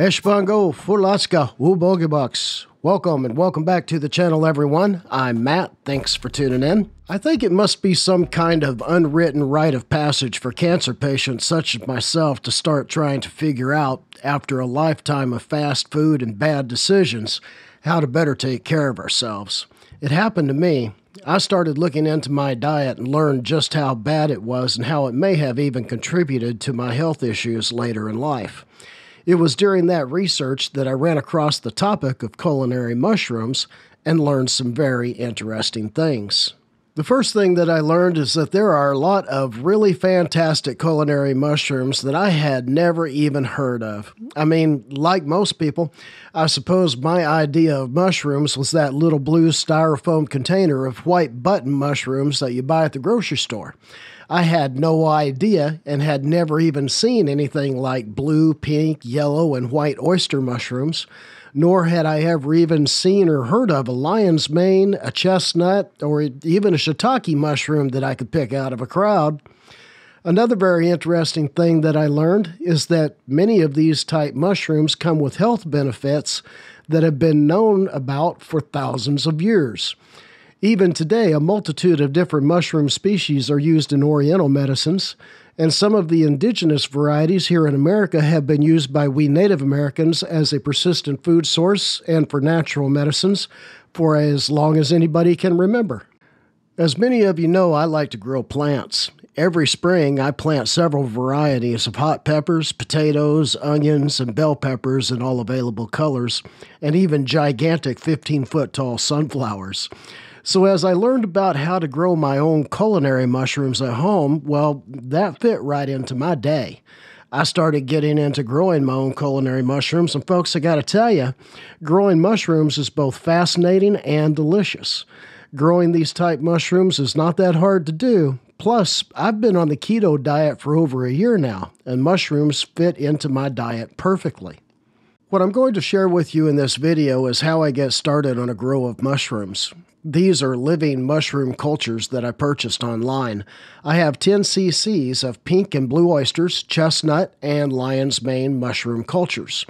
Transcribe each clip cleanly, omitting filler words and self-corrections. Eshbango Furlaska Ubogibox. Welcome and welcome back to the channel, everyone. I'm Matt. Thanks for tuning in. I think it must be some kind of unwritten rite of passage for cancer patients such as myself to start trying to figure out, after a lifetime of fast food and bad decisions, how to better take care of ourselves. It happened to me. I started looking into my diet and learned just how bad it was and how it may have even contributed to my health issues later in life. It was during that research that I ran across the topic of culinary mushrooms and learned some very interesting things. The first thing that I learned is that there are a lot of really fantastic culinary mushrooms that I had never even heard of. I mean, like most people, I suppose my idea of mushrooms was that little blue styrofoam container of white button mushrooms that you buy at the grocery store. I had no idea and had never even seen anything like blue, pink, yellow, and white oyster mushrooms, nor had I ever even seen or heard of a lion's mane, a chestnut, or even a shiitake mushroom that I could pick out of a crowd. Another very interesting thing that I learned is that many of these type mushrooms come with health benefits that have been known about for thousands of years. Even today, a multitude of different mushroom species are used in Oriental medicines, and some of the indigenous varieties here in America have been used by we Native Americans as a persistent food source and for natural medicines for as long as anybody can remember. As many of you know, I like to grow plants. Every spring, I plant several varieties of hot peppers, potatoes, onions, and bell peppers in all available colors, and even gigantic 15-foot-tall sunflowers. So as I learned about how to grow my own culinary mushrooms at home, well, that fit right into my day. I started getting into growing my own culinary mushrooms, and folks, I gotta tell you, growing mushrooms is both fascinating and delicious. Growing these type mushrooms is not that hard to do. Plus, I've been on the keto diet for over a year now, and mushrooms fit into my diet perfectly. What I'm going to share with you in this video is how I get started on a grow of mushrooms. These are living mushroom cultures that I purchased online. I have 10 cc's of pink and blue oysters, chestnut, and lion's mane mushroom cultures.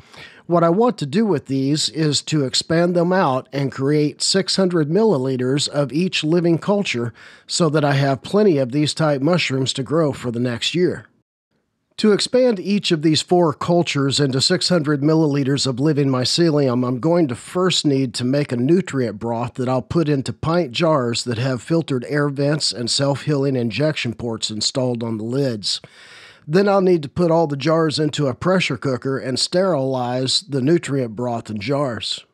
What I want to do with these is to expand them out and create 600 milliliters of each living culture so that I have plenty of these type mushrooms to grow for the next year. To expand each of these four cultures into 600 milliliters of living mycelium, I'm going to first need to make a nutrient broth that I'll put into pint jars that have filtered air vents and self-healing injection ports installed on the lids. Then I'll need to put all the jars into a pressure cooker and sterilize the nutrient broth in jars.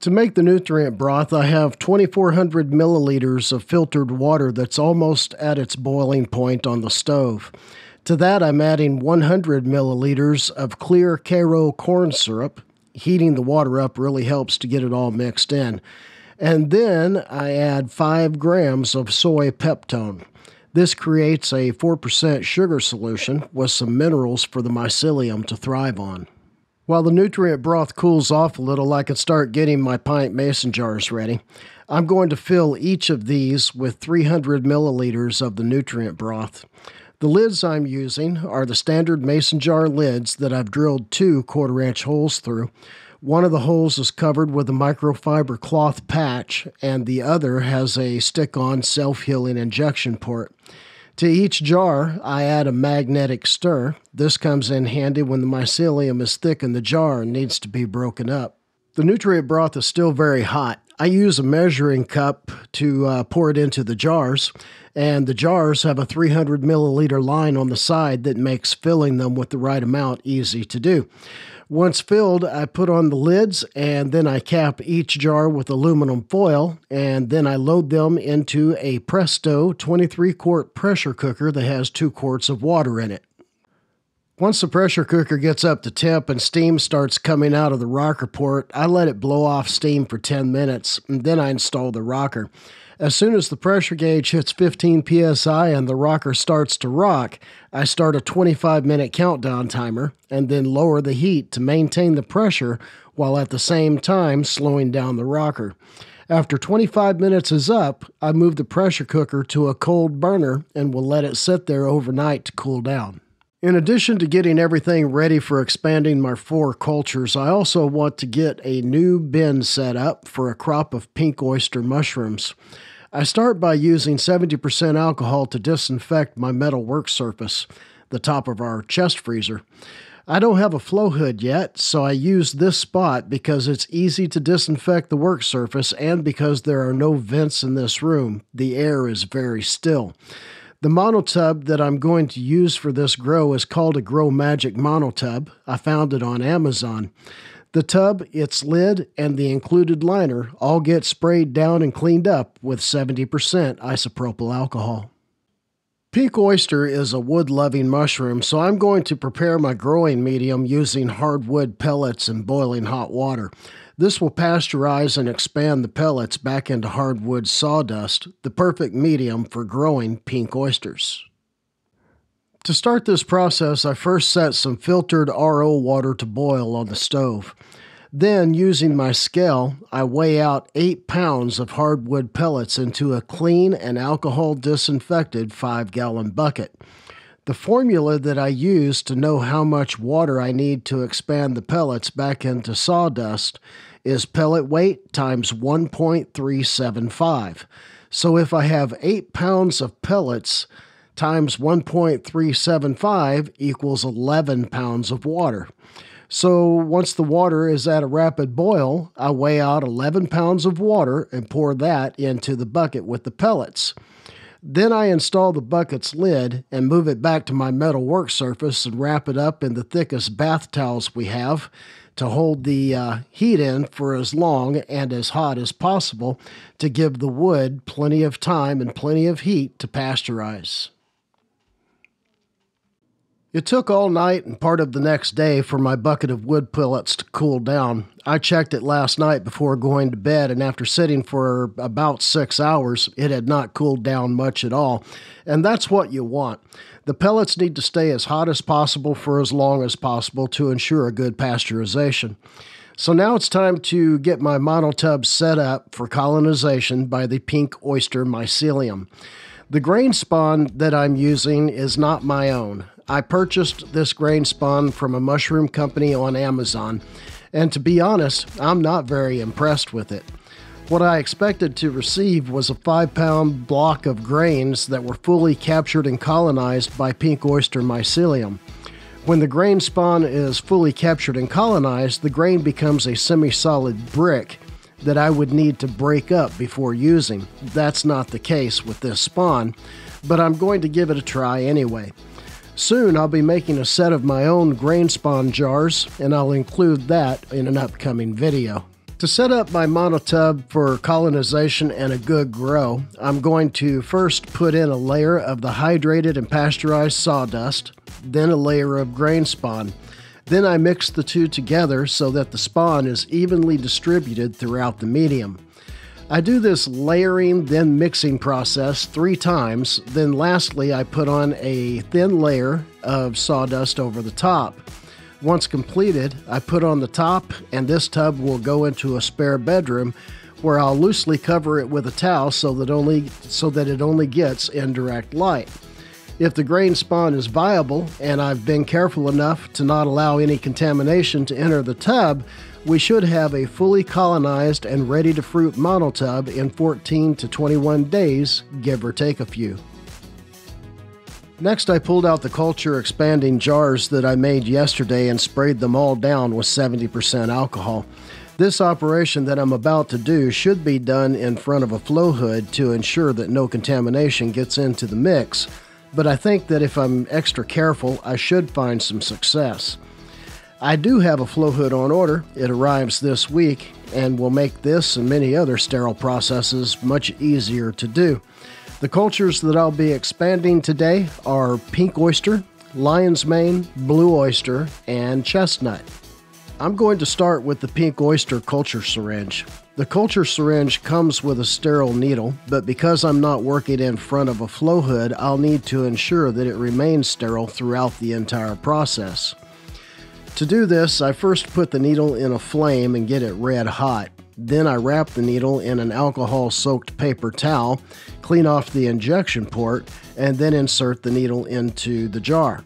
To make the nutrient broth, I have 2,400 milliliters of filtered water that's almost at its boiling point on the stove. To that, I'm adding 100 milliliters of clear Karo corn syrup. Heating the water up really helps to get it all mixed in. And then I add 5 grams of soy peptone. This creates a 4% sugar solution with some minerals for the mycelium to thrive on. While the nutrient broth cools off a little, I can start getting my pint mason jars ready. I'm going to fill each of these with 300 milliliters of the nutrient broth. The lids I'm using are the standard mason jar lids that I've drilled 2 quarter-inch holes through. One of the holes is covered with a microfiber cloth patch, and the other has a stick-on self-healing injection port. To each jar, I add a magnetic stir. This comes in handy when the mycelium is thick in the jar and needs to be broken up. The nutrient broth is still very hot. I use a measuring cup to pour it into the jars, and the jars have a 300 milliliter line on the side that makes filling them with the right amount easy to do. Once filled, I put on the lids, and then I cap each jar with aluminum foil, and then I load them into a Presto 23-quart pressure cooker that has 2 quarts of water in it. Once the pressure cooker gets up to temp and steam starts coming out of the rocker port, I let it blow off steam for 10 minutes, and then I install the rocker. As soon as the pressure gauge hits 15 psi and the rocker starts to rock, I start a 25-minute countdown timer and then lower the heat to maintain the pressure while at the same time slowing down the rocker. After 25 minutes is up, I move the pressure cooker to a cold burner and will let it sit there overnight to cool down. In addition to getting everything ready for expanding my 4 cultures, I also want to get a new bin set up for a crop of pink oyster mushrooms. I start by using 70% alcohol to disinfect my metal work surface, the top of our chest freezer. I don't have a flow hood yet, so I use this spot because it's easy to disinfect the work surface and because there are no vents in this room. The air is very still. The monotub that I'm going to use for this grow is called a Grow Magic Monotub. I found it on Amazon. The tub, its lid, and the included liner all get sprayed down and cleaned up with 70% isopropyl alcohol. Pink oyster is a wood-loving mushroom, so I'm going to prepare my growing medium using hardwood pellets and boiling hot water. This will pasteurize and expand the pellets back into hardwood sawdust, the perfect medium for growing pink oysters. To start this process, I first set some filtered RO water to boil on the stove. Then, using my scale, I weigh out 8 pounds of hardwood pellets into a clean and alcohol-disinfected 5-gallon bucket. The formula that I use to know how much water I need to expand the pellets back into sawdust is pellet weight times 1.375. So if I have 8 pounds of pellets times 1.375 equals 11 pounds of water. So once the water is at a rapid boil, I weigh out 11 pounds of water and pour that into the bucket with the pellets. Then I install the bucket's lid and move it back to my metal work surface and wrap it up in the thickest bath towels we have to hold the heat in for as long and as hot as possible to give the wood plenty of time and plenty of heat to pasteurize. It took all night and part of the next day for my bucket of wood pellets to cool down. I checked it last night before going to bed, and after sitting for about 6 hours, it had not cooled down much at all. And that's what you want. The pellets need to stay as hot as possible for as long as possible to ensure a good pasteurization. So now it's time to get my monotub set up for colonization by the pink oyster mycelium. The grain spawn that I'm using is not my own. I purchased this grain spawn from a mushroom company on Amazon, and to be honest, I'm not very impressed with it. What I expected to receive was a 5-pound block of grains that were fully captured and colonized by pink oyster mycelium. When the grain spawn is fully captured and colonized, the grain becomes a semi-solid brick that I would need to break up before using. That's not the case with this spawn, but I'm going to give it a try anyway. Soon I'll be making a set of my own grain spawn jars, and I'll include that in an upcoming video. To set up my monotub for colonization and a good grow, I'm going to first put in a layer of the hydrated and pasteurized sawdust, then a layer of grain spawn. Then I mix the two together so that the spawn is evenly distributed throughout the medium. I do this layering then mixing process 3 times, then lastly I put on a thin layer of sawdust over the top. Once completed, I put on the top, and this tub will go into a spare bedroom where I'll loosely cover it with a towel so that it only gets indirect light. If the grain spawn is viable, and I've been careful enough to not allow any contamination to enter the tub, we should have a fully colonized and ready-to-fruit monotub in 14 to 21 days, give or take a few. Next, I pulled out the culture expanding jars that I made yesterday and sprayed them all down with 70% alcohol. This operation that I'm about to do should be done in front of a flow hood to ensure that no contamination gets into the mix, but I think that if I'm extra careful, I should find some success. I do have a flow hood on order. It arrives this week and will make this and many other sterile processes much easier to do. The cultures that I'll be expanding today are pink oyster, lion's mane, blue oyster, and chestnut. I'm going to start with the pink oyster culture syringe. The culture syringe comes with a sterile needle, but because I'm not working in front of a flow hood, I'll need to ensure that it remains sterile throughout the entire process. To do this, I first put the needle in a flame and get it red hot. Then I wrap the needle in an alcohol-soaked paper towel, clean off the injection port, and then insert the needle into the jar.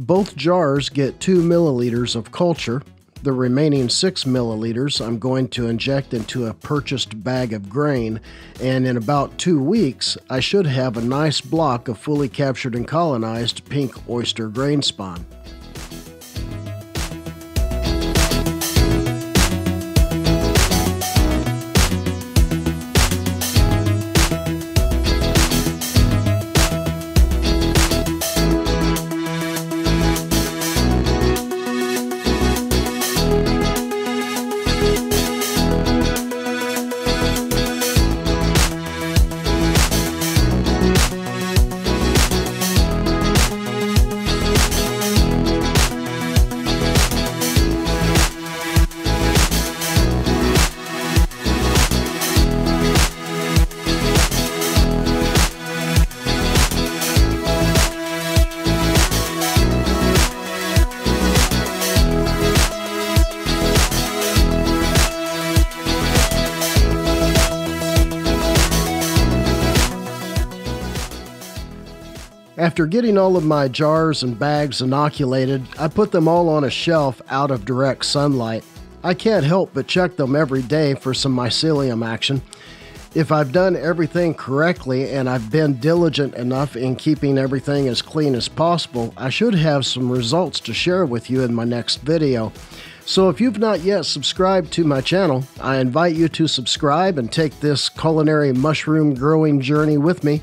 Both jars get 2 milliliters of culture. The remaining 6 milliliters I'm going to inject into a purchased bag of grain, and in about 2 weeks, I should have a nice block of fully captured and colonized pink oyster grain spawn. After getting all of my jars and bags inoculated, I put them all on a shelf out of direct sunlight. I can't help but check them every day for some mycelium action. If I've done everything correctly and I've been diligent enough in keeping everything as clean as possible, I should have some results to share with you in my next video. So if you've not yet subscribed to my channel, I invite you to subscribe and take this culinary mushroom growing journey with me.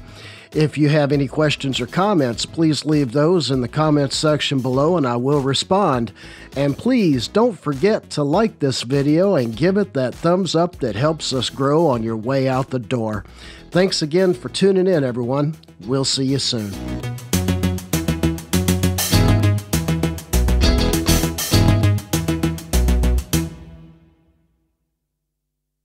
If you have any questions or comments, please leave those in the comments section below and I will respond. And please don't forget to like this video and give it that thumbs up that helps us grow on your way out the door. Thanks again for tuning in, everyone. We'll see you soon.